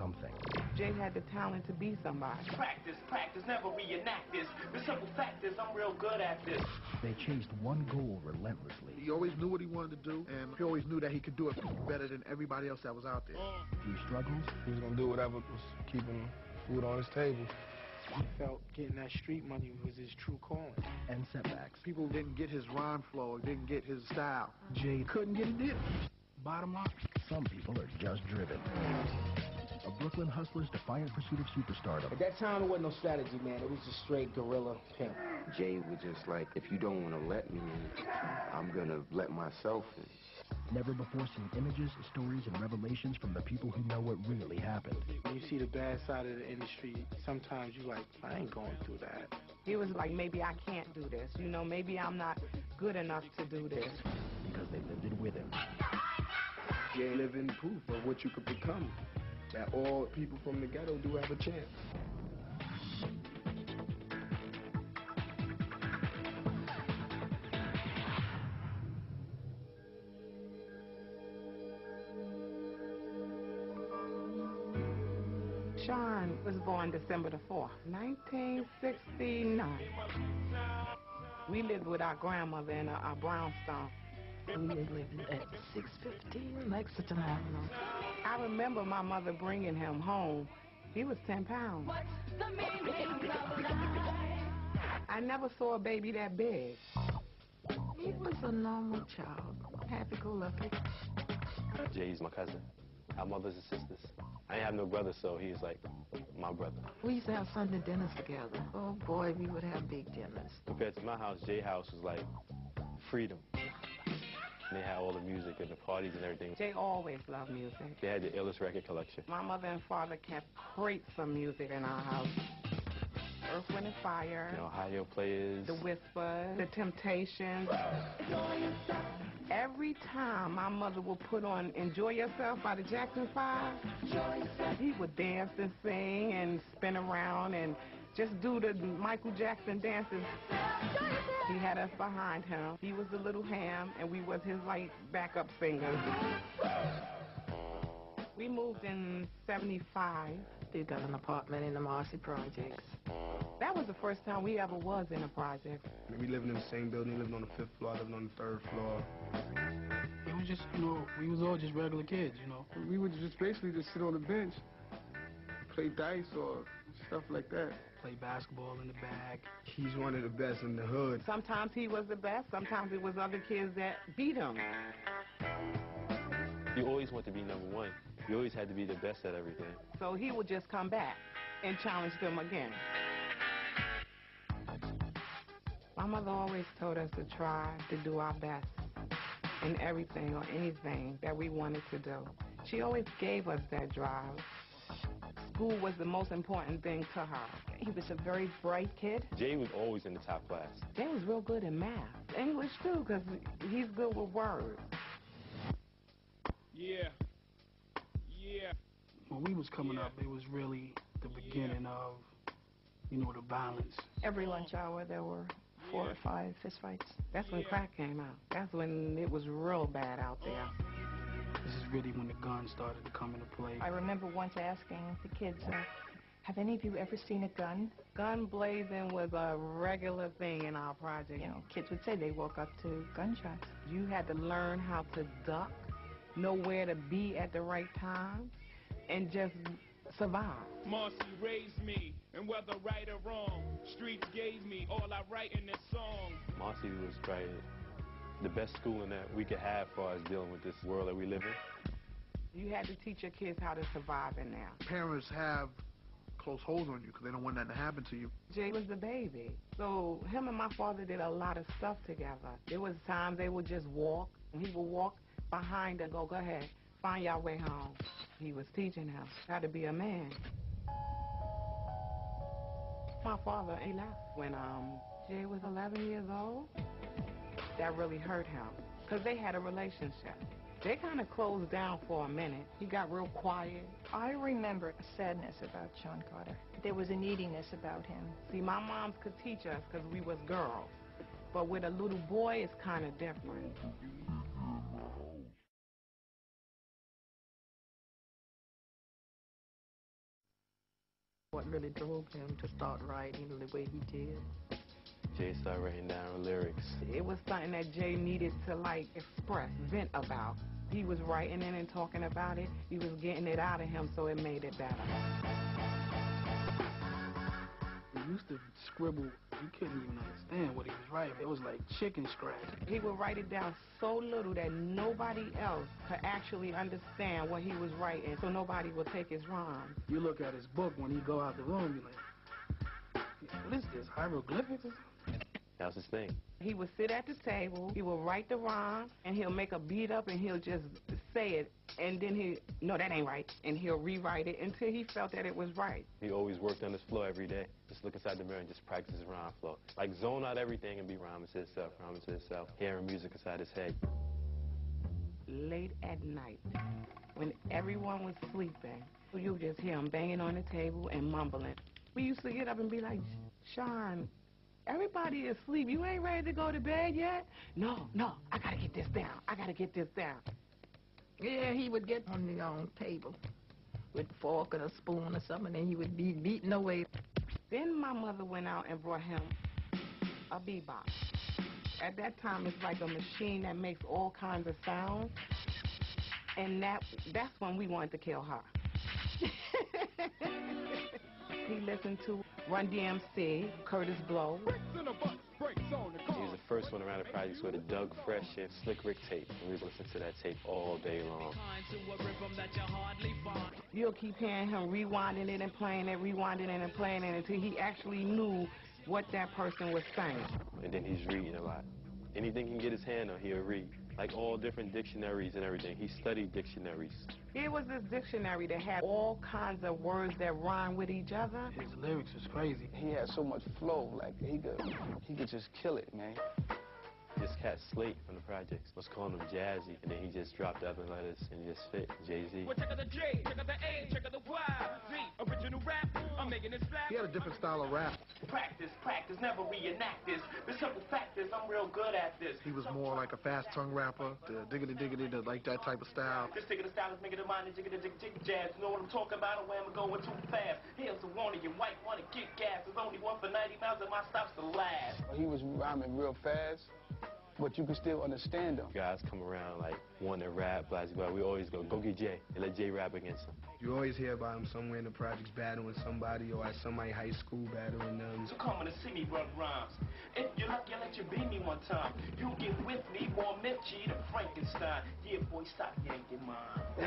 something. Jay had the talent to be somebody. Practice, practice, never reenact this. The simple fact is I'm real good at this. They chased one goal relentlessly. He always knew what he wanted to do, and he always knew that he could do it better than everybody else that was out there. Through struggles, he was gonna do whatever was keeping food on his table. He felt getting that street money was his true calling. And setbacks. People didn't get his rhyme flow, didn't get his style. Jay couldn't get it in. Bottom line, some people are just driven. A Brooklyn hustler's defiant pursuit of superstardom. At that time, it wasn't no strategy, man. It was just straight guerrilla pimp. Jay was just like, if you don't want to let me in, I'm going to let myself in. Never before seen images, stories, and revelations from the people who know what really happened. When you see the bad side of the industry, sometimes you like, I ain't going through that. He was like, maybe I can't do this. You know, maybe I'm not good enough to do this. Because they lived it with him. Jay living proof of what you could become. That all people from the ghetto do have a chance. Sean was born December the 4th, 1969. We lived with our grandmother in our brownstone. We lived at 615 Lexington Avenue. I remember my mother bringing him home. He was 10 pounds. What's the meaning of life? I never saw a baby that big. He was a normal child, happy-go-lucky. Jay's my cousin. Our mothers and sisters. I didn't have no brother, so he's like my brother. We used to have Sunday dinners together. Oh, boy, we would have big dinners. Compared to my house, Jay's house was like freedom. And they had all the music and the parties and everything. Jay always loved music. They had the illest record collection. My mother and father kept crates of music in our house. Earth, Wind & Fire. The Ohio Players. The Whispers. The Temptations. Every time my mother would put on Enjoy Yourself by the Jackson 5, he would dance and sing and spin around and just do the Michael Jackson dances. He had us behind him. He was the little ham, and we was his, like, backup singers. We moved in 75. They got an apartment in the Marcy Projects. That was the first time we ever was in a project. We lived in the same building. Lived on the 5th floor. Lived on the 3rd floor. It was just, you know, we was all just regular kids, you know. We would just basically just sit on the bench, play dice or stuff like that. Play basketball in the back. He's one of the best in the hood. Sometimes he was the best. Sometimes it was other kids that beat him. You always want to be number one. You always had to be the best at everything. So he would just come back and challenge them again. My mother always told us to try to do our best in everything or anything that we wanted to do. She always gave us that drive. School was the most important thing to her. He was a very bright kid. Jay was always in the top class. Jay was real good in math. English, too, because he's good with words. Yeah. Yeah. When we was coming up, it was really the beginning of, you know, the violence. Every lunch hour, there were 4 or 5 fist fights. That's when crack came out. That's when it was real bad out there. This is really when the guns started to come into play. I remember once asking the kids, have any of you ever seen a gun? Gun blazing was a regular thing in our project. You know, kids would say they woke up to gunshots. You had to learn how to duck, know where to be at the right time, and just survive. Marcy raised me, and whether right or wrong, streets gave me all I write in this song. Marcy was probably the best schooling that we could have as far as dealing with this world that we live in. You had to teach your kids how to survive in there. Parents have close hold on you because they don't want nothing to happen to you. Jay was the baby, so him and my father did a lot of stuff together. There was times they would just walk, and he would walk behind and go ahead, find your way home. He was teaching him how to be a man. My father, he left when Jay was 11 years old. That really hurt him, because they had a relationship. They kind of closed down for a minute. He got real quiet. I remember a sadness about Sean Carter. There was a neediness about him. See, my moms could teach us because we was girls, but with a little boy, it's kind of different. What really drove him to start writing the way he did? Jay started writing down lyrics. It was something that Jay needed to, like, express, vent about. He was writing it and talking about it. He was getting it out of him, so it made it better. He used to scribble. You couldn't even understand what he was writing. It was like chicken scratch. He would write it down so little that nobody else could actually understand what he was writing, so nobody would take his rhyme. You look at his book when he go out the room, you're like, what is this, hieroglyphics or something? That was his thing. He would sit at the table, he would write the rhyme, and he'll make a beat up, and he'll just say it, and then no, that ain't right, and he'll rewrite it until he felt that it was right. He always worked on his flow every day. Just look inside the mirror and just practice his rhyme flow. Like, zone out everything and be rhyming to himself, hearing music inside his head. Late at night, when everyone was sleeping, you just hear him banging on the table and mumbling. We used to get up and be like, Sean, everybody is asleep. You ain't ready to go to bed yet? No, I gotta get this down. Yeah, he would get on the table with a fork and a spoon or something, and he would be beating away. Then my mother went out and brought him a bebop. At that time, it's like a machine that makes all kinds of sounds, and that's when we wanted to kill her. He listened to Run DMC, Curtis Blow. He was the first one around the projects with a Doug Fresh and Slick Rick tape. We listened to that tape all day long. You'll keep hearing him rewinding it and playing it, until he actually knew what that person was saying. And then he's reading a lot. Anything he can get his hand on, he'll read. Like all different dictionaries and everything. He studied dictionaries. It was this dictionary that had all kinds of words that rhyme with each other. His lyrics was crazy. He had so much flow, like he could just kill it, man. This cat Slate from the projects was calling him Jazzy, and then he just dropped the other letters and just fit Jay-Z. Well, check out the J, check out the A, check out the Y, Z, original rap, I'm making this slap. He had a different style of rap. Practice, never reenact this. The simple fact is, I'm real good at this. He was more like a fast-tongue rapper, the diggity-diggity, like that type of style. This diggity style is making the mind, diggity-diggity jazz. You know what I'm talking about, where I'm going too fast. Here's a warning, you might want to get gas. There's only one for 90 miles, and my stop's the last. He was rhyming real fast, but you can still understand them. Guys come around like want to rap, but we always go get Jay and let Jay rap against him. You always hear about him somewhere in the projects battling somebody or at somebody high school battling them. So come on and see me run rhymes. If you're lucky, I'll let you beat me one time. You get with me, more Mitchie than Frankenstein. Yeah, boy, stop yanking mine. Nah.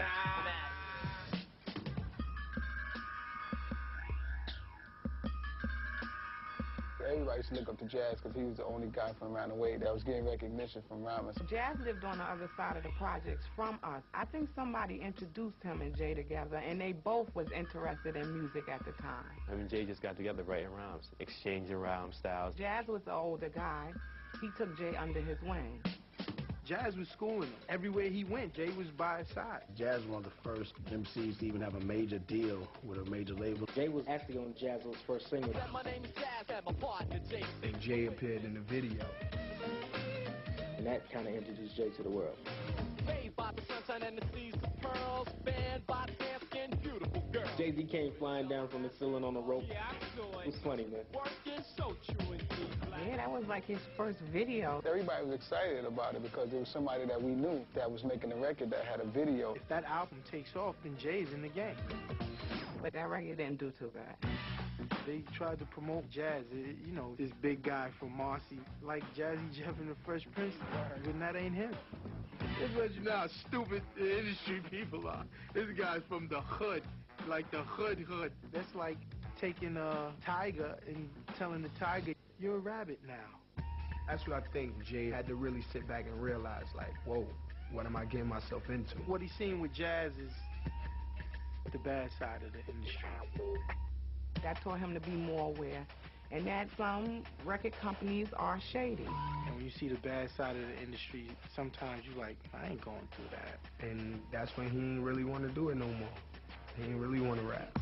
Everybody used to look up to Jazz because he was the only guy from around the way that was getting recognition from rhymers. Jazz lived on the other side of the projects from us. I think somebody introduced him and Jay together, and they both was interested in music at the time. I mean, Jay just got together writing rhymes, exchanging rhyme styles. Jazz was the older guy. He took Jay under his wing. Jazz was schooling him. Everywhere he went, Jay was by his side. Jazz was one of the first MCs to even have a major deal with a major label. Jay was actually on Jazz's first single. My name is Jazz, I'm a partner, Jay. And Jay appeared in the video. And that kind of introduced Jay to the world. Saved by the sunshine and the seas of pearls, banned by the fair skin, beautiful girls. Jay-Z came flying down from the ceiling on a rope. Yeah, I saw it. It was funny, man. Work is so true and deep. Yeah, that was like his first video. Everybody was excited about it because there was somebody that we knew that was making a record that had a video. If that album takes off, then Jay's in the game. But that record didn't do too bad. They tried to promote Jazz, you know, this big guy from Marcy, like Jazzy Jeff and the Fresh Prince, and that ain't him. This lets you know how stupid the industry people are. This guy's from the hood, like the hood. That's like taking a tiger and telling the tiger, you're a rabbit now. That's what I think Jay had to really sit back and realize, like, whoa, what am I getting myself into? What he's seen with Jazz is the bad side of the industry. That taught him to be more aware, and that some record companies are shady. And when you see the bad side of the industry, sometimes you're like, I ain't going through that. And that's when he didn't really want to do it no more. He didn't really want to rap.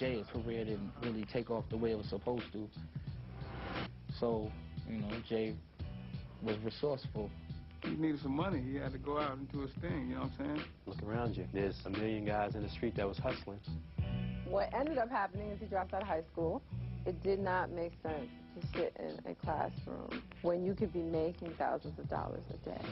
Jay's career didn't really take off the way it was supposed to. So, you know, Jay was resourceful. He needed some money. He had to go out and do his thing, you know what I'm saying? Look around you. There's a million guys in the street that was hustling. What ended up happening is he dropped out of high school. It did not make sense to sit in a classroom when you could be making thousands of dollars a day.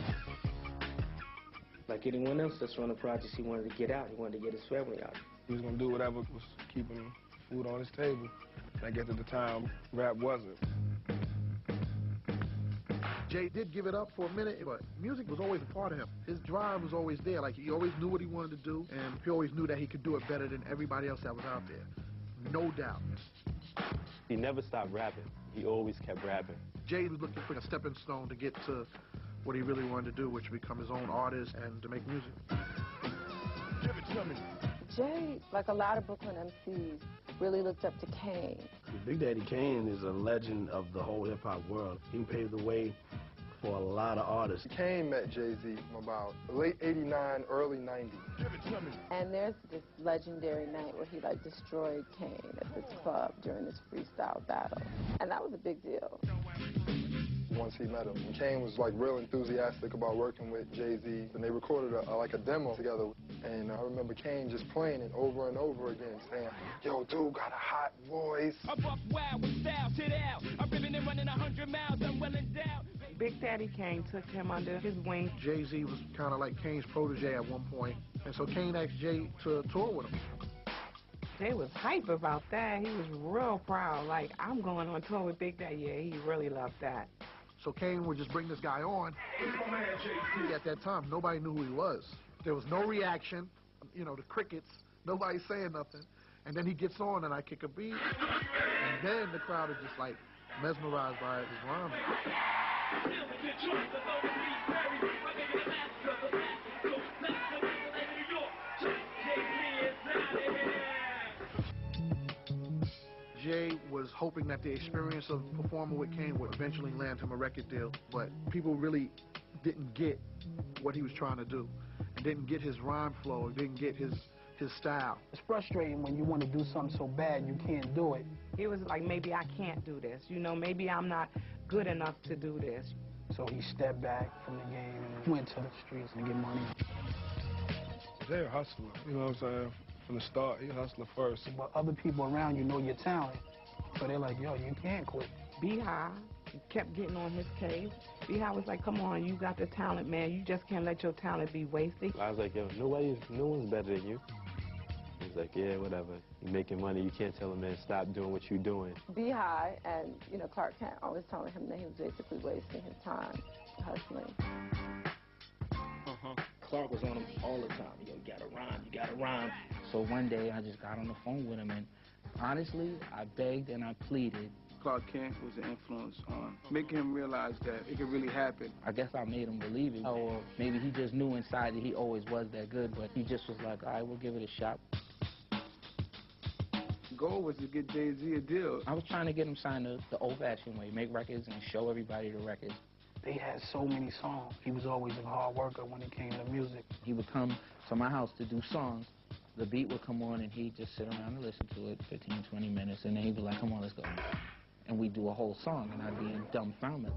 Like anyone else that's running projects, he wanted to get out. He wanted to get his family out. He was going to do whatever was keeping food on his table. And I guess at the time, rap wasn't. Jay did give it up for a minute, but music was always a part of him. His drive was always there. Like, he always knew what he wanted to do, and he always knew that he could do it better than everybody else that was out there. No doubt. He never stopped rapping. He always kept rapping. Jay was looking for a stepping stone to get to what he really wanted to do, which become his own artist and to make music. Give it to me. Jay, like a lot of Brooklyn MCs, really looked up to Kane. Big Daddy Kane is a legend of the whole hip-hop world. He paved the way for a lot of artists. Kane met Jay-Z from about late 89, early 90. And there's this legendary night where he, like, destroyed Kane at this club during this freestyle battle. And that was a big deal. Once he met him, and Kane was, like, real enthusiastic about working with Jay-Z, and they recorded, a demo together. And I remember Kane just playing it over and over again, saying, yo, dude got a hot voice. Big Daddy Kane took him under his wing. Jay-Z was kind of like Kane's protege at one point, and so Kane asked Jay to tour with him. Jay was hype about that. He was real proud, like, I'm going on tour with Big Daddy. Yeah, he really loved that. So Kane would just bring this guy on. At that time, nobody knew who he was. There was no reaction, you know, the crickets, nobody saying nothing. And then he gets on and I kick a beat. And then the crowd is just, like, mesmerized by his rhyme. Jay was hoping that the experience of performing with Kane would eventually land him a record deal, but people really didn't get what he was trying to do, and didn't get his rhyme flow, and didn't get his style. It's frustrating when you want to do something so bad and you can't do it. He was like, maybe I can't do this, you know, maybe I'm not good enough to do this. So he stepped back from the game and went to the streets to get money. Jay a hustler, you know what I'm saying? From the start, you hustler first. But other people around you know your talent, so they're like, yo, you can't quit. Beehive kept getting on his case. Beehive was like, come on, you got the talent, man. You just can't let your talent be wasted. I was like, yo, no one's better than you. He's like, yeah, whatever. You're making money. You can't tell a man, stop doing what you're doing. Beehive and, you know, Clark Kent always telling him that he was basically wasting his time hustling. Clark was on him all the time. Yo, you gotta rhyme, you gotta rhyme. So one day I just got on the phone with him, and honestly, I begged and I pleaded. Clark Kent was an influence on making him realize that it could really happen. I guess I made him believe it, or maybe he just knew inside that he always was that good, but he just was like, all right, we'll give it a shot. The goal was to get Jay-Z a deal. I was trying to get him signed the old-fashioned way, make records and show everybody the records. They had so many songs. He was always a hard worker when it came to music. He would come to my house to do songs. The beat would come on, and he'd just sit around and listen to it 15, 20 minutes, and then he'd be like, come on, let's go. And we'd do a whole song, and I'd be in dumbfounded.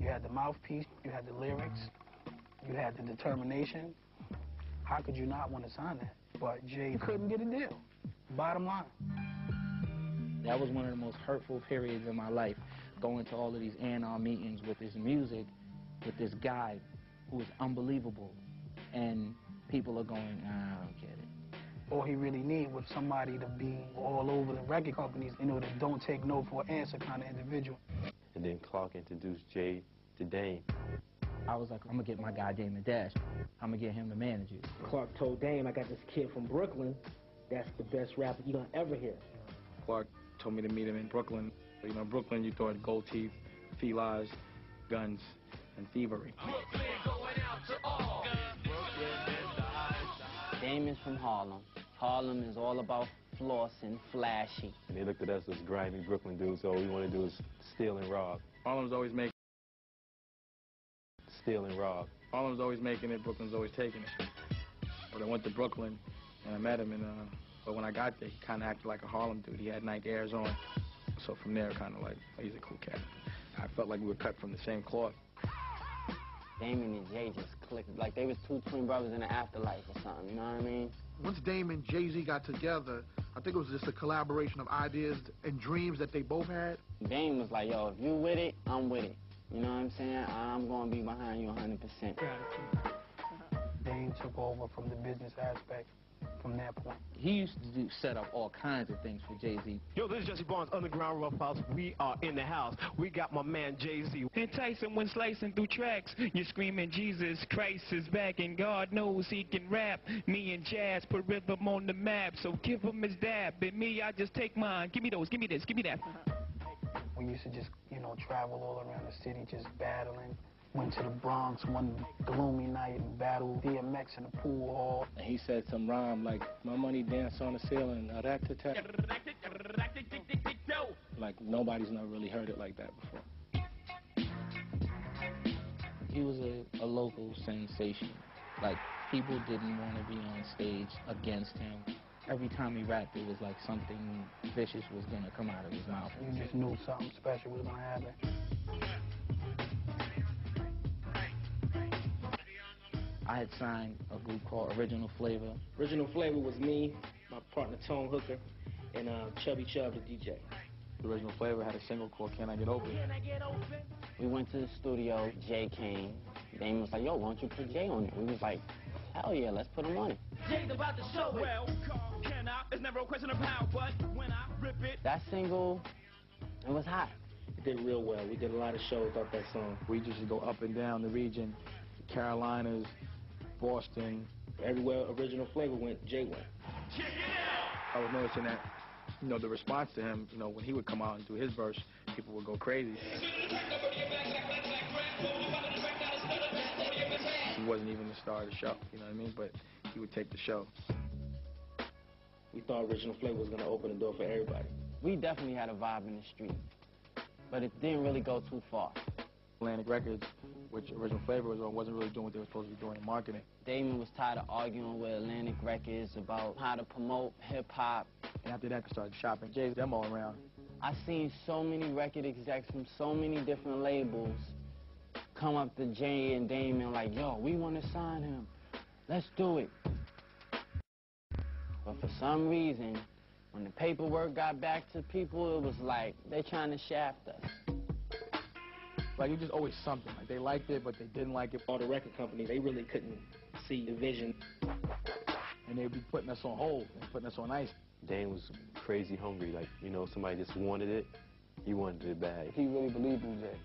You had the mouthpiece, you had the lyrics, you had the determination. How could you not want to sign that? But Jay couldn't get a deal, bottom line. That was one of the most hurtful periods in my life, going to all of these A&R meetings with this music, with this guy who is unbelievable, and people are going, I don't get it. All he really needed was somebody to be all over the record companies, you know, that don't take no for an answer kind of individual. And then Clark introduced Jay to Dame. I was like, I'm going to get my guy Dame Dash. I'm going to get him to manage it. Clark told Dame, I got this kid from Brooklyn. That's the best rapper you're going to ever hear. Clark told me to meet him in Brooklyn. You know, Brooklyn, you throw in gold teeth, felines, guns, and thievery. Dame is from Harlem. Harlem is all about floss and flashy. And they looked at us as grimy Brooklyn dudes, so all we want to do is steal and rob. Harlem's always making steal and rob. Harlem's always making it, Brooklyn's always taking it. But I went to Brooklyn, and I met him in But when I got there, he kind of acted like a Harlem dude. He had Nike Airs on. So from there, kind of like, oh, he's a cool cat. I felt like we were cut from the same cloth. Damon and Jay just clicked. Like, they was two twin brothers in the afterlife or something, you know what I mean? Once Dame and Jay-Z got together, I think it was just a collaboration of ideas and dreams that they both had. Dame was like, yo, if you with it, I'm with it. You know what I'm saying? I'm going to be behind you 100%. Dame took over from the business aspect from that point. He used to set up all kinds of things for Jay-Z. Yo, this is Jesse Barnes, Underground Rough House. We are in the house. We got my man, Jay-Z. Enticing when slicing through tracks. You're screaming, Jesus Christ is back, and God knows he can rap. Me and Jazz put rhythm on the map, so give him his dab. And me, I just take mine. Give me those, give me this, give me that. We used to just, you know, travel all around the city just battling. Went to the Bronx one gloomy night and battled DMX in the pool hall. And he said some rhyme like, my money dance on the ceiling, a-da-ta-ta. Like, nobody's not really heard it like that before. He was a local sensation. Like, people didn't want to be on stage against him. Every time he rapped, it was like something vicious was going to come out of his mouth. You just knew something special was going to happen. I had signed a group called Original Flavor. Original Flavor was me, my partner Tone Hooker, and Chubby Chubb, the DJ. Original Flavor had a single called Can I Get Open? Can I get open? We went to the studio, Jay came. Dame was like, yo, why don't you put Jay on it? We was like, hell yeah, let's put him on it. Jay's about to show it. Well, can I? It's never a question of how, but when I rip it. That single, it was hot. It did real well. We did a lot of shows off that song. We just go up and down the region, the Carolinas, Boston, everywhere Original Flavor went, Jay went. Check it out! I was noticing that, you know, the response to him, you know, when he would come out and do his verse, people would go crazy. He wasn't even the star of the show, you know what I mean? But he would take the show. We thought Original Flavor was going to open the door for everybody. We definitely had a vibe in the street, but it didn't really go too far. Atlantic Records, which Original Flavor was on, wasn't really doing what they were supposed to be doing in marketing. Damon was tired of arguing with Atlantic Records about how to promote hip-hop. And after that, I started shopping Jay's demo around. I seen so many record execs from so many different labels come up to Jay and Damon like, yo, we want to sign him. Let's do it. But for some reason, when the paperwork got back to people, it was like they're trying to shaft us. Like, it was always something. Like, they liked it, but they didn't like it. All the record company, they really couldn't see the vision. And they'd be putting us on hold and putting us on ice. Dame was crazy hungry. Like, you know, somebody just wanted it. He wanted it bad. He really believed in Jay.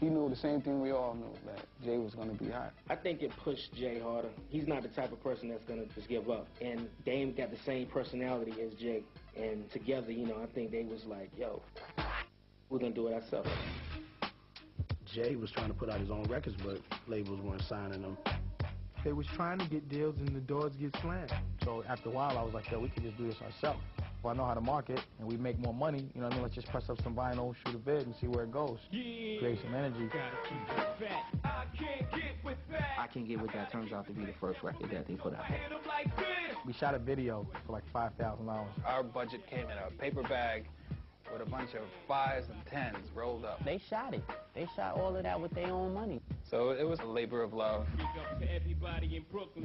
He knew the same thing we all knew, that Jay was going to be hot. I think it pushed Jay harder. He's not the type of person that's going to just give up. And Dame got the same personality as Jay. And together, you know, I think they was like, yo, we're going to do it ourselves. Jay was trying to put out his own records, but labels weren't signing them. They was trying to get deals, and the doors get slammed. So after a while, I was like, yo, we can just do this ourselves. If I know how to market, and we make more money, you know what I mean? Let's just press up some vinyl, shoot a bid, and see where it goes. Yeah. Create some energy. I Can't Get With That turns out to be the first record that they put out. We shot a video for like $5,000. Our budget came in a paper bag with a bunch of 5s and 10s rolled up. They shot it. They shot all of that with their own money. So it was a labor of love.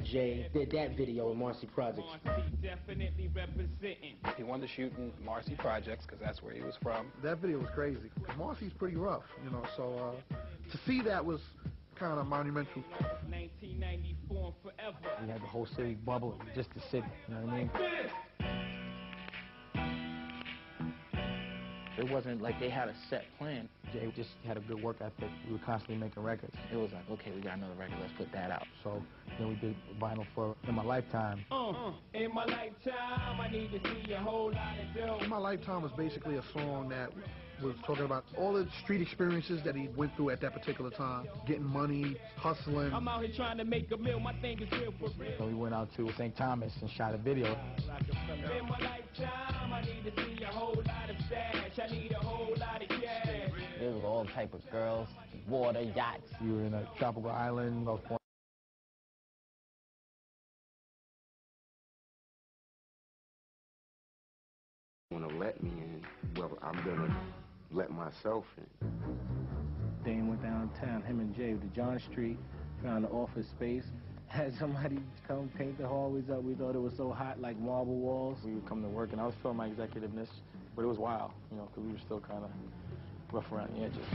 Jay did that video in Marcy Projects. Marcy definitely representing. He wanted to shoot in Marcy Projects because that's where he was from. That video was crazy. Marcy's pretty rough, you know, so to see that was kind of monumental. 1994 forever. We had the whole city bubbling, just the city, you know what I mean? It wasn't like they had a set plan. Jay just had a good work ethic. We were constantly making records. It was like, okay, we got another record, let's put that out. So then we did vinyl for In My Lifetime. In my lifetime, I need to see a whole lot of dough. In My Lifetime was basically a song that was talking about all the street experiences that he went through at that particular time. Getting money, hustling. I'm out here trying to make a meal, my thing is real for real. So we went out to St. Thomas and shot a video. In my lifetime, I need to see a whole lot of stash. I need a whole lot of cash. It was all type of girls, water, yachts. You were in a tropical island. I'm gonna let myself in. Dame went downtown, him and Jay, to John Street, found an office space, had somebody come paint the hallways up. We thought it was so hot, like marble walls. We would come to work, and I was feeling my executiveness, but it was wild, you know, because we were still kind of rough around the edges.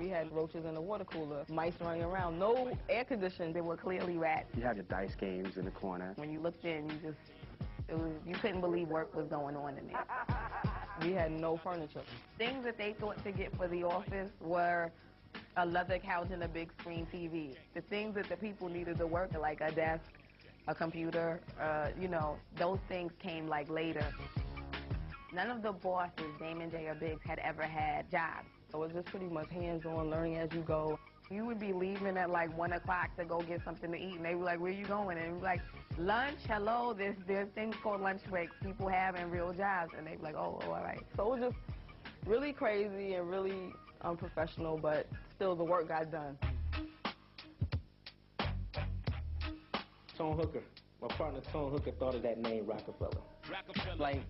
We had roaches in the water cooler, mice running around, no air conditioning. There were clearly rats. You had the dice games in the corner. When you looked in, you just, it was, you couldn't believe work was going on in there. We had no furniture. Things that they thought to get for the office were a leather couch and a big screen TV. The things that the people needed to work, like a desk, a computer, you know, those things came like later. None of the bosses, Dame and Jay or Biggs, had ever had jobs. So it was just pretty much hands-on, learning as you go. You would be leaving at like 1 o'clock to go get something to eat, and they were like, where are you going? And we'd be like, lunch, hello, there's things called lunch breaks people have in real jobs. And they'd be like, oh, all right. So it was just really crazy and really unprofessional, but still the work got done. Tone Hooker. My partner Tone Hooker thought of that name, Rocafella. Rocafella. Like,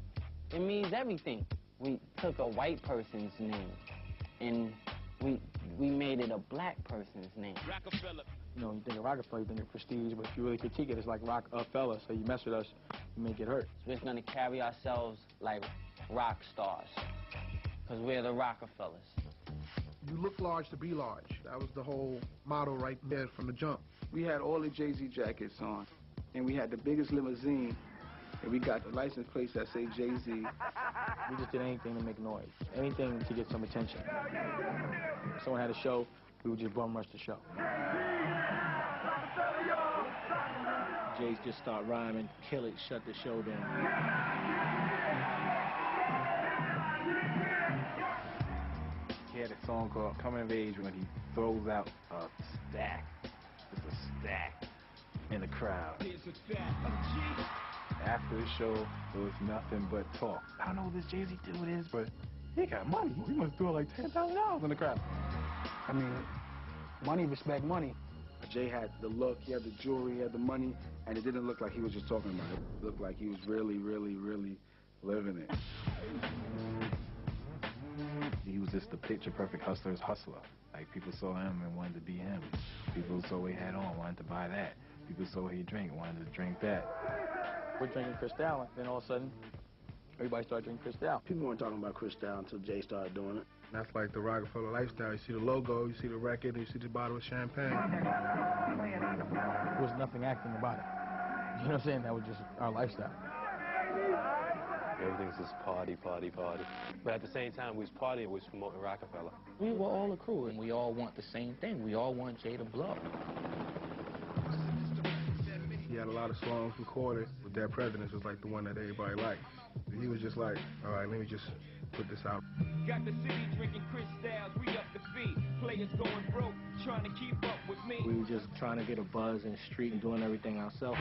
it means everything. We took a white person's name, and we made it a black person's name. Rocafella. You know, you think of Rocafella, you think of prestige, but if you really critique it, it's like Rocafella, so you mess with us, you may get hurt. We're going to carry ourselves like rock stars, because we're the Rocafellers. You look large to be large. That was the whole motto right there from the jump. We had all the Jay-Z jackets on, and we had the biggest limousine, and we got the license plates that say Jay-Z. We just did anything to make noise, anything to get some attention. If someone had a show, we would just bum rush the show. Jay's just start rhyming, kill it, shut the show down. He had a song called Coming of Age when he throws out a stack. It's a stack in the crowd. After the show, it was nothing but talk. I don't know who this Jay-Z dude is, but he got money. He must throw like $10,000 in the crowd. I mean, money, respect money. Jay had the look, he had the jewelry, he had the money, and it didn't look like he was just talking about it. It looked like he was really, really, really living it. He was just the picture-perfect hustler's hustler. Like, people saw him and wanted to be him. People saw what he had on, wanted to buy that. People saw what he drank, wanted to drink that. We're drinking Cristal, and then all of a sudden, everybody started drinking Cristal. People weren't talking about Cristal until Jay started doing it. That's like the Rocafella lifestyle. You see the logo, you see the record, and you see the bottle of champagne. There was nothing acting about it. You know what I'm saying? That was just our lifestyle. Everything's just party, party, party. But at the same time, we was partying, we was promoting Rocafella. We were all a crew, and we all want the same thing. We all want Jay to blow. He had a lot of songs recorded. Their Presidents was like the one that everybody liked. He was just like, all right, let me just put this out. Got the city drinking Cristals, we up the feet. Players going broke, trying to keep up with me. We were just trying to get a buzz in the street and doing everything ourselves.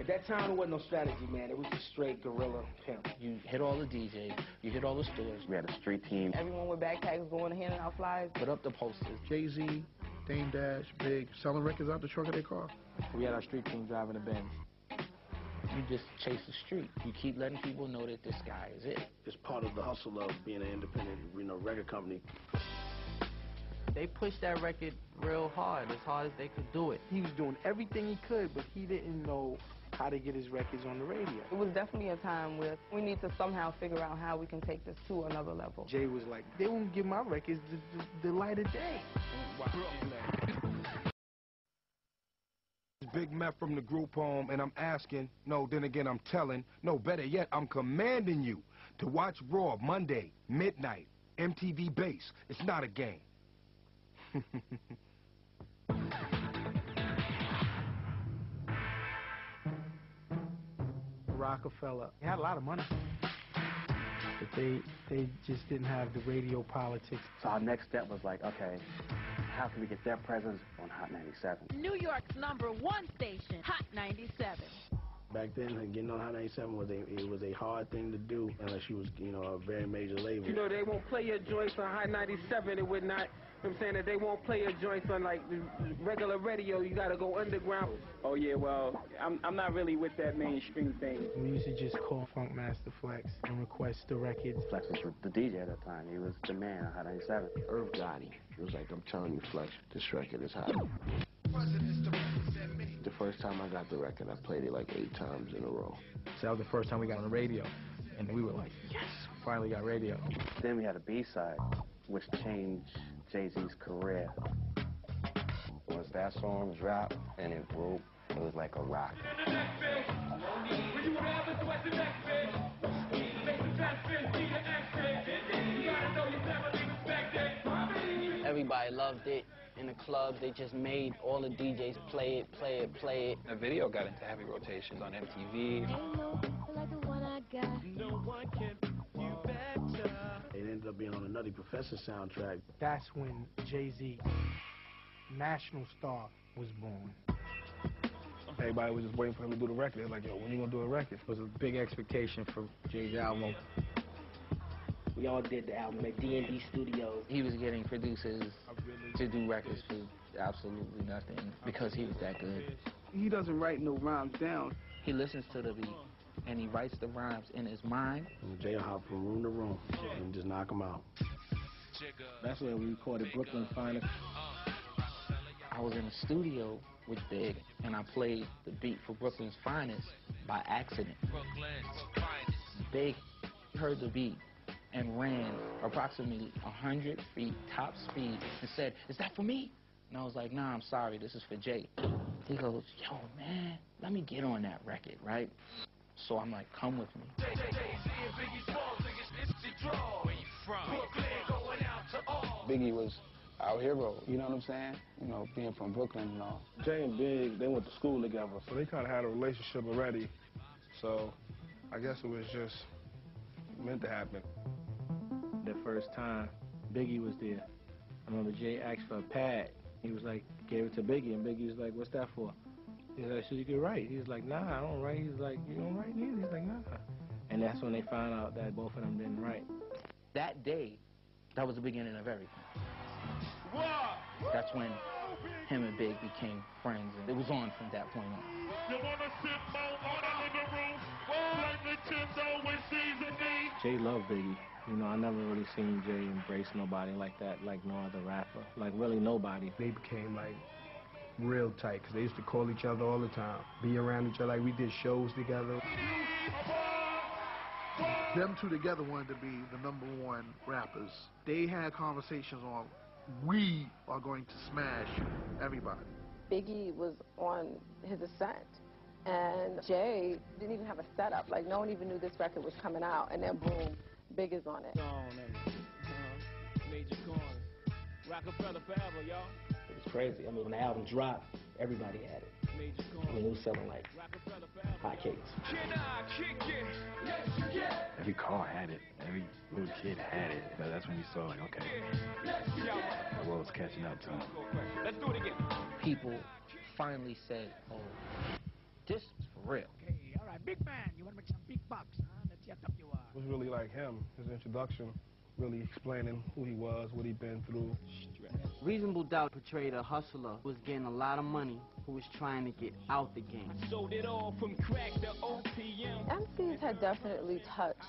At that time, there wasn't no strategy, man. It was just straight guerrilla pimp. You hit all the DJs. You hit all the stores. We had a street team. Everyone with backpacks going and handing out flyers. Put up the posters. Jay-Z, Dame Dash, Big, selling records out the trunk of their car. We had our street team driving the Benz. You just chase the street. You keep letting people know that this guy is it. It's part of the hustle of being an independent, you know, record company. They pushed that record real hard as they could do it. He was doing everything he could, but he didn't know how to get his records on the radio. It was definitely a time where we need to somehow figure out how we can take this to another level. Jay was like, they won't give my records the light of day. Wow. Big Meth from the group home, and I'm asking, no, then again, I'm telling, no, better yet, I'm commanding you to watch Raw Monday, midnight, MTV Base. It's not a game. Rocafella. He had a lot of money. But they just didn't have the radio politics. So our next step was like, okay, how can we get their presence on Hot 97? New York's #1 station, Hot 97. back then, and getting on Hot 97 was a hard thing to do unless you was, you know, a very major label. You know, they won't play your joints on Hot 97. It would not. You know what I'm saying, that they won't play your joints on like regular radio. You gotta go underground. Oh yeah, well, I'm not really with that mainstream thing. We used to just call Funkmaster Flex and request the records. Flex was the DJ at that time. He was the man on Hot 97. Irv got him. He was like, I'm telling you, Flex, this record is hot. The first time I got the record, I played it like 8 times in a row. So that was the first time we got on the radio, and we were like, yes, we finally got radio. Then we had a B-side, which changed Jay-Z's career. Once that song dropped and it broke, it was like a rock. Everybody loved it. In the club, they just made all the DJs play it, play it, play it. The video got into heavy rotations on MTV. It ended up being on the Nutty Professor soundtrack. That's when Jay-Z, national star, was born. Everybody was just waiting for him to do the record. They were like, yo, when you gonna do a record? It was a big expectation for Jay-Z album. We all did the album at D&D Studios. He was getting producers to do records for absolutely nothing because he was that good. He doesn't write no rhymes down. He listens to the beat, and he writes the rhymes in his mind. Jay hop from room to room and just knock them out. That's where we recorded Brooklyn Finest. I was in the studio with Big, and I played the beat for Brooklyn's Finest by accident. Big heard the beat and ran approximately 100 feet top speed and said, is that for me? And I was like, nah, I'm sorry, this is for Jay. He goes, yo, man, let me get on that record, right? So I'm like, come with me. Biggie was our hero, you know what I'm saying? You know, being from Brooklyn and all. Jay and Big, they went to school together, so they kind of had a relationship already. So I guess it was just meant to happen. The first time Biggie was there, I remember Jay asked for a pad. He was like, gave it to Biggie, and Biggie was like, what's that for? He's like, so you can write. He was like, nah, I don't write. He's like, you don't write neither? He's like, nah. And that's when they found out that both of them didn't write. That day, that was the beginning of everything. That's when him and Big became friends, and it was on from that point on. You wanna sip more water in the room? Like the chips always season me. Jay loved Biggie. You know, I never really seen Jay embrace nobody like that, like no other rapper, like really nobody. They became like real tight, because they used to call each other all the time, be around each other, like we did shows together. Them two together wanted to be the #1 rappers. They had conversations on, we are going to smash everybody. Biggie was on his ascent. And Jay didn't even have a setup. Like, no one even knew this record was coming out. And then, boom, Big is on it. Major Corn. Rocafella forever, y'all. It was crazy. I mean, when the album dropped, everybody had it. I mean, it was selling like hotcakes. Every car had it. Every little kid had it. But that's when you saw, like, okay, the world's catching up to him. Let's do it again. People finally said, oh, this is for real. Okay, all right, big man, you want to make some big bucks, huh? Let's see how tough you are. It was really like him, his introduction, really explaining who he was, what he'd been through. Reasonable Doubt portrayed a hustler who was getting a lot of money, who was trying to get out the game. I sold it all from crack to OPM. MCs had definitely touched,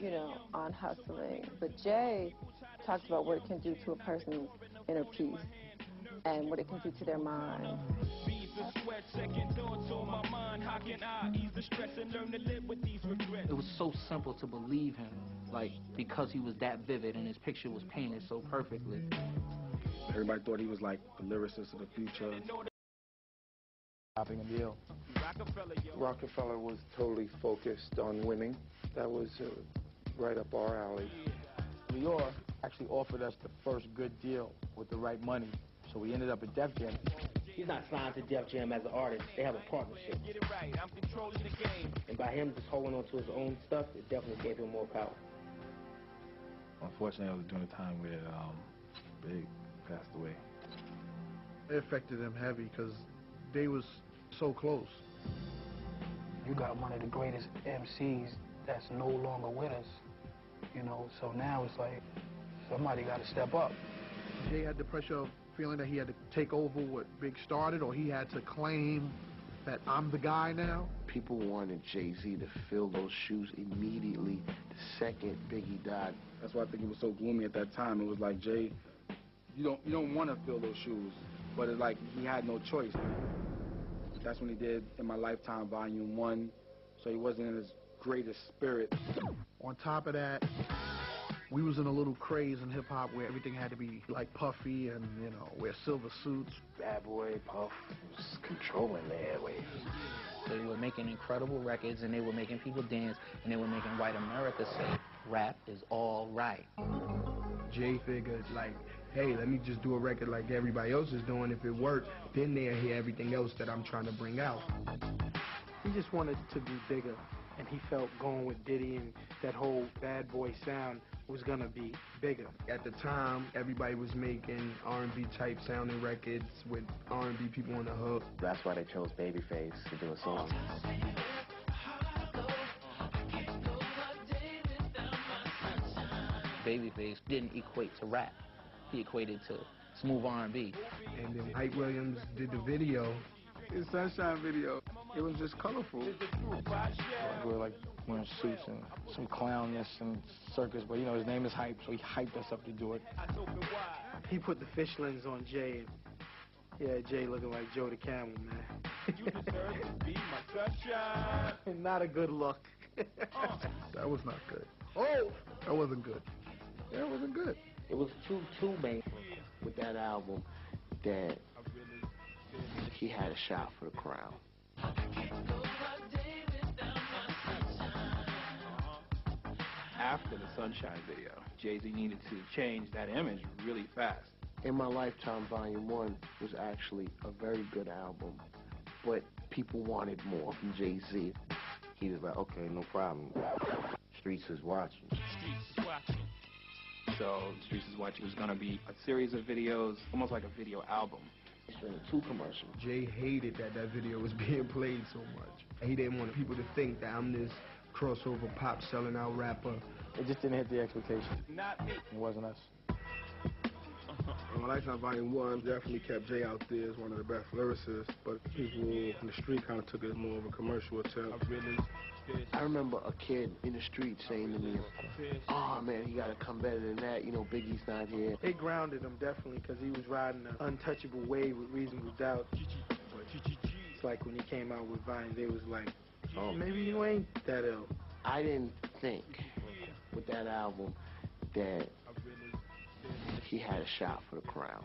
you know, on hustling, but Jay talked about what it can do to a person's inner peace and what it can do to their mind. It was so simple to believe him, like, because he was that vivid and his picture was painted so perfectly. Everybody thought he was like the lyricist of the future. Rocafella was totally focused on winning. That was right up our alley. New York actually offered us the first good deal with the right money, so we ended up at Def Jam. He's not signed to Def Jam as an artist. They have a partnership. Get it right. I'm controlling the game. And by him just holding on to his own stuff, it definitely gave him more power. Unfortunately, I was during a time where Big passed away. It affected him heavy because they was so close. you got one of the greatest MCs that's no longer with us, you know, so now it's like somebody got to step up. Jay had the pressure of feeling that he had to take over what Big started, or he had to claim that I'm the guy now. People wanted Jay-Z to fill those shoes immediately the second Biggie died. That's why I think it was so gloomy at that time. It was like, Jay, you don't want to fill those shoes, but it's like he had no choice. That's when he did In My Lifetime Volume 1, so he wasn't in his greatest spirit. On top of that, we was in a little craze in hip-hop where everything had to be, like, puffy and, you know, wear silver suits. Bad Boy, Puff was controlling the airwaves. They were making incredible records, and they were making people dance, and they were making white America say, rap is all right. Jay figured, like, hey, let me just do a record like everybody else is doing. If it works, then they'll hear everything else that I'm trying to bring out. He just wanted to be bigger, and he felt going with Diddy and that whole Bad Boy sound was gonna be bigger. At the time, everybody was making R&B type sounding records with R&B people on the hook. That's why they chose Babyface to do a song. Babyface didn't equate to rap. He equated to smooth R&B. And then Hype Williams did the video. His Sunshine video. It was just colorful. We're like wearing suits and some clownness and circus, but you know, his name is Hype, so he hyped us up to do it. He put the fish lens on Jay. Yeah, Jay looking like Joe the Camel, man. You deserve to be my sunshine. Not a good look. That was not good. Oh! That wasn't good. That wasn't good. It was too big with that album that he had a shot for the crown. After the Sunshine video, Jay-Z needed to change that image really fast. In My Lifetime Volume 1 was actually a very good album, but people wanted more from Jay-Z. He was like, okay, no problem. Streets Is Watching. Streets Is Watching. So Streets Is Watching was going to be a series of videos, almost like a video album. Too commercial. Jay hated that video was being played so much. He didn't want people to think that I'm this crossover pop selling out rapper. It just didn't hit the expectations. Not me. It wasn't us. In My Lifetime Volume 1 definitely kept Jay out there as one of the best lyricists, but people in the street kind of took it as more of a commercial attempt. I remember a kid in the street saying to me, oh man, you gotta come better than that, you know, Biggie's not here. It grounded him definitely because he was riding an untouchable wave with Reasonable Doubt. It's like when he came out with Vine, they was like, oh, maybe you ain't that ill. I didn't think with that album that he had a shot for the crown.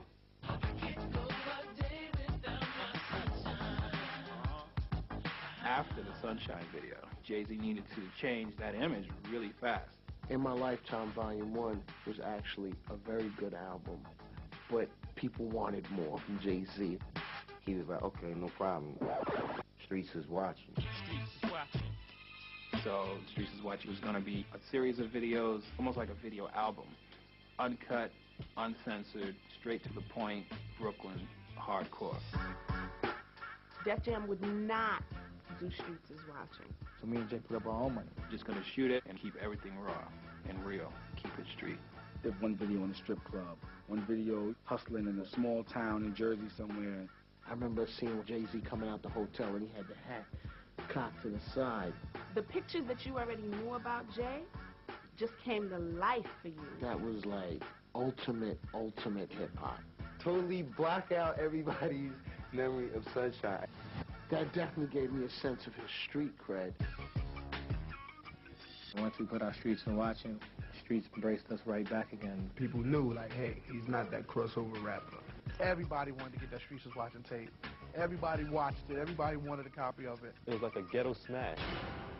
After the Sunshine video, Jay-Z needed to change that image really fast. In My Lifetime Volume 1 was actually a very good album, but people wanted more from Jay-Z. He was like, okay, no problem. Streets Is Watching. Streets Is Watching. So Streets Is Watching was going to be a series of videos, almost like a video album. Uncut, uncensored, straight to the point, Brooklyn, hardcore. Def Jam would not do Streets Is Watching. So me and Jay put up our own money. Just gonna shoot it and keep everything raw and real. Keep it street. Did one video in a strip club, one video hustling in a small town in Jersey somewhere. I remember seeing Jay-Z coming out the hotel and he had the hat cocked to the side. The pictures that you already knew about Jay just came to life for you. That was like ultimate hip-hop. Totally block out everybody's memory of Sunshine. That definitely gave me a sense of his street cred. Once we put our Streets and Watching, the streets embraced us right back again. People knew, like, hey, he's not that crossover rapper. Everybody wanted to get that Streets Is Watching tape. Everybody watched it. Everybody wanted a copy of it. It was like a ghetto smash.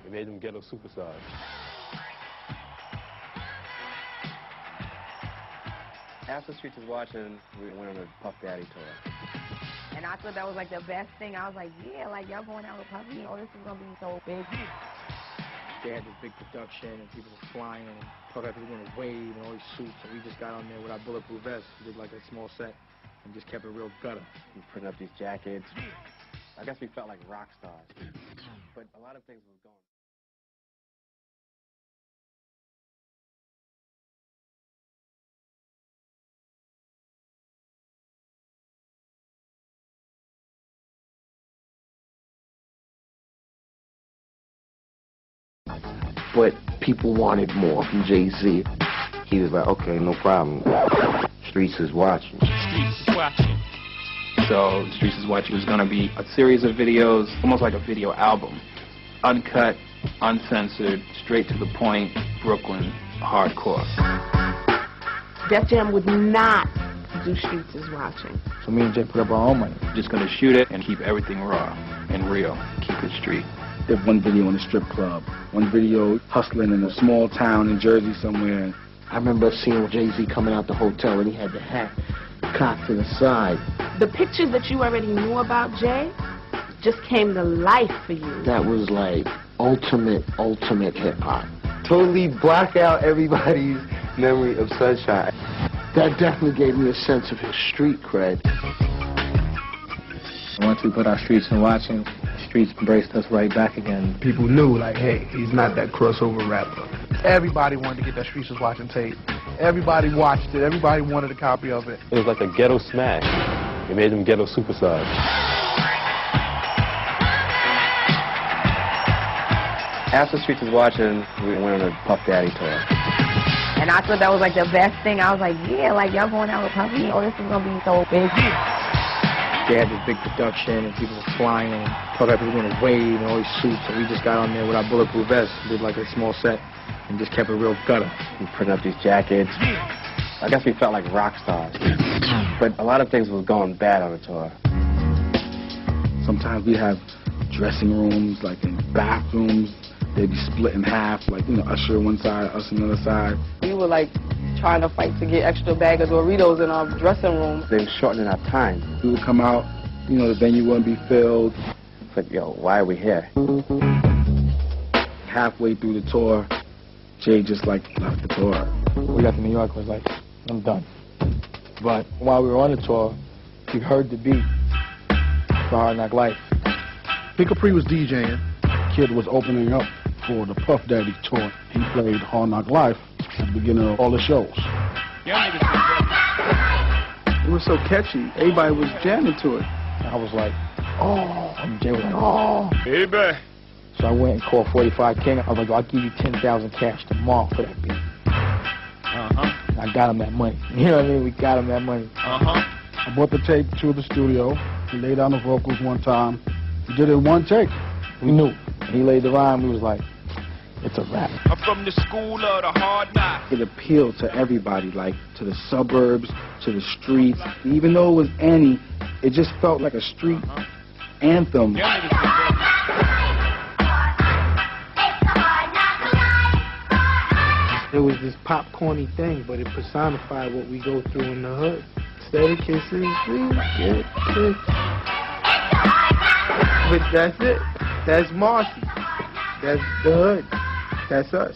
It made them ghetto superstars. After Streets Is Watching, we went on the Puff Daddy tour. And I thought that was like the best thing. I was like, yeah, like y'all going out with Puffy, oh, this is gonna be so big. They had this big production and people were flying and Puff had people in a wave and all these suits, and we just got on there with our bulletproof vests, did like a small set and just kept it real gutter. We put up these jackets. I guess we felt like rock stars. but a lot of things was going. But people wanted more from Jay-Z. He was like, okay, no problem. Streets is watching. Streets is watching. So Streets is Watching was going to be a series of videos, almost like a video album. Uncut, uncensored, straight to the point, Brooklyn, hardcore. Def Jam would not do Streets is Watching. So me and Jay put up our own money. Just going to shoot it and keep everything raw and real. Keep it street. Did one video in a strip club, one video hustling in a small town in Jersey somewhere. I remember seeing Jay-Z coming out the hotel and he had the hat cocked to the side. The pictures that you already knew about Jay just came to life for you. That was like ultimate hip-hop. Totally block out everybody's memory of Sunshine. That definitely gave me a sense of his street cred. Once we put our Streets in Watching, Streets embraced us right back again. People knew, like, hey, he's not that crossover rapper. Everybody wanted to get that Streets is Watching tape. Everybody watched it. Everybody wanted a copy of it. It was like a ghetto smash. It made them ghetto superstars. After Streets is Watching, we went on a Puff Daddy tour. And I thought that was, like, the best thing. I was like, yeah, like, y'all going out with Puff? Oh, this is going to be so big. They had this big production and people were flying and Puff Daddy was going to wave and all these suits, so we just got on there with our bulletproof vests, did like a small set and just kept it real gutter. We printed up these jackets. I guess we felt like rock stars. But a lot of things was going bad on the tour. Sometimes we have dressing rooms, like in bathrooms, they'd be split in half, like, you know, Usher one side, us on the other side. We were like trying to fight to get extra bag of Doritos in our dressing room. They were shortening our time. We would come out, you know, the venue wouldn't be filled. It's like, yo, why are we here? Halfway through the tour, Jay just, like, left the tour. We got to New York, I was like, I'm done. But while we were on the tour, we heard the beat for Hard Knock Life. Big Capri was DJing. Kid was opening up for the Puff Daddy tour. He played Hard Knock Life at the beginning of all the shows. It was so catchy. Everybody was jamming to it. I was like, oh. And Jay was like, oh. Baby. So I went and called 45 King. I was like, I'll give you 10,000 cash tomorrow for that beat. Uh-huh. I got him that money. You know what I mean? We got him that money. Uh-huh. I brought the tape to the studio. He laid down the vocals one time. He did it in one take. We knew. He laid the rhyme. We was like, it's a rap. I'm from the school of the hard knock. It appealed to everybody, like to the suburbs, to the streets. Even though it was Annie, it just felt like a street anthem. Yeah, it's a hard knock. It was this popcorny thing, but it personified what we go through in the hood. Steady kisses, please get it. But that's it. That's Marcy. That's the hood. That's us.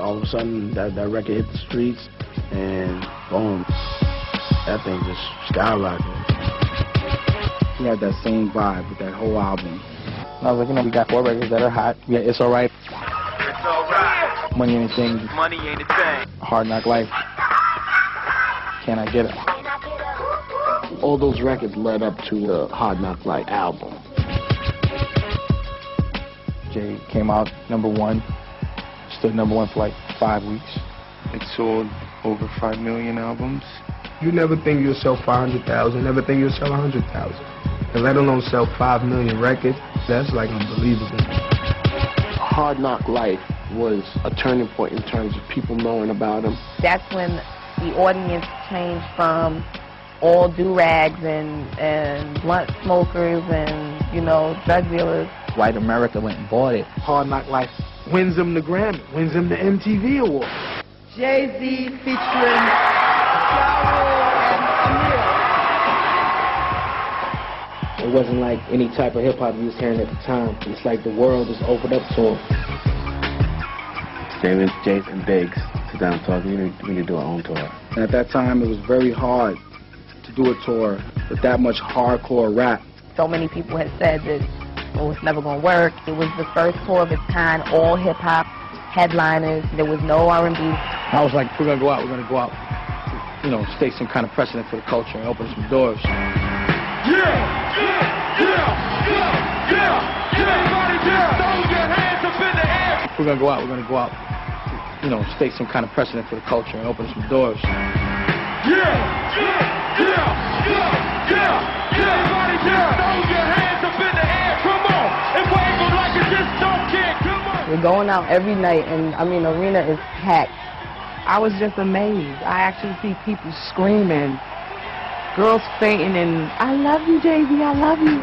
All of a sudden, that record hit the streets, and boom, that thing just skyrocketed. We had that same vibe with that whole album. I was like, you know, we got 4 records that are hot. Yeah, It's Alright. It's Alright. Money Ain't a Thing. Money Ain't a Thing. Hard Knock Life. Can I Get It? All those records led up to the Hard Knock Life album. Jay came out #1, stood #1 for like 5 weeks. It sold over 5 million albums. You never think you'll sell 500,000, never think you'll sell 100,000. And let alone sell 5 million records, that's like unbelievable. Hard Knock Life was a turning point in terms of people knowing about him. That's when the audience changed from all do-rags and blunt smokers and, you know, drug dealers. White America went and bought it. Hard Knock Life wins him the Grammy, wins him the MTV Award. Jay-Z featuring Ja Rule and Amir. It wasn't like any type of hip-hop he was hearing at the time. It's like the world just opened up to him. Same as Jay and Biggs sit down and talk. We need to do our own tour. And at that time, it was very hard to do a tour with that much hardcore rap. So many people had said that it was never going to work. It was the first tour of its kind, all hip-hop headliners. There was no R&B. I was like, we're going to go out, we're going to go out, you know, state some kind of precedent for the culture and open some doors. Yeah, yeah, yeah, yeah, yeah, everybody there, throw your hands up in the air. We're going to go out, we're going to go out, you know, state some kind of precedent for the culture and open some doors. Yeah, yeah, yeah, yeah, yeah, everybody there, throw your hands up in the air, come on, if we ain't gonna like it, just don't care, come on. We're going out every night, and I mean, the arena is packed. I was just amazed. I actually see people screaming, girls fainting, and I love you, Jay-Z, I love you.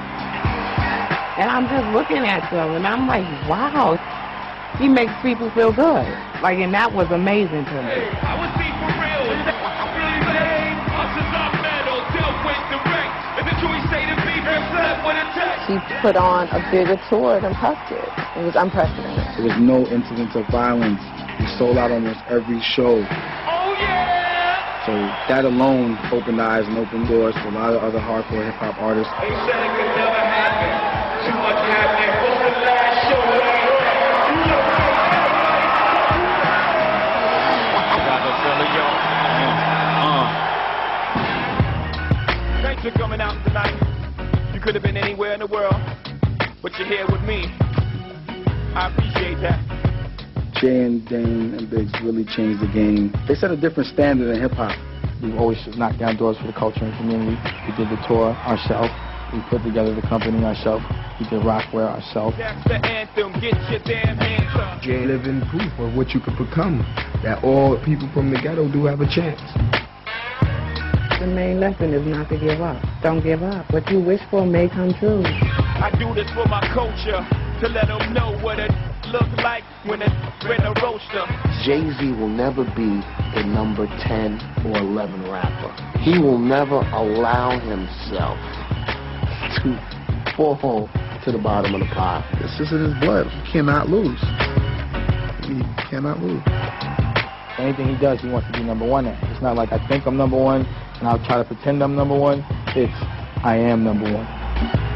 And I'm just looking at them, and I'm like, wow, he makes people feel good. Like, and that was amazing to me. I would be for real. She put on a bigger tour than Puff did. It was unprecedented. There was no incidents of violence. We sold out almost every show. Oh, yeah! So that alone opened eyes and opened doors for a lot of other hardcore hip-hop artists. They said it could never happen. Too much happening. What's the last show? Rocafella, y'all. Thanks for coming out tonight. You could have been anywhere in the world, but you're here with me. I appreciate that. Jay and Dame and Biggs really changed the game. They set a different standard in hip-hop. We've always knocked down doors for the culture and community. We did the tour ourselves. We put together the company ourselves. We did Rockwear ourselves. That's the anthem. Get your damn hands up. Jay, living proof of what you could become, that all people from the ghetto do have a chance. The main lesson is not to give up. Don't give up. What you wish for may come true. I do this for my culture, to let them know what it looks like when it's in a roaster. Jay-Z will never be a number 10 or 11 rapper. He will never allow himself to fall to the bottom of the pot. This is in his blood. He cannot lose. He cannot lose. Anything he does, he wants to be number one at. It's not like I think I'm number one, and I'll try to pretend I'm number one. It's I am number one.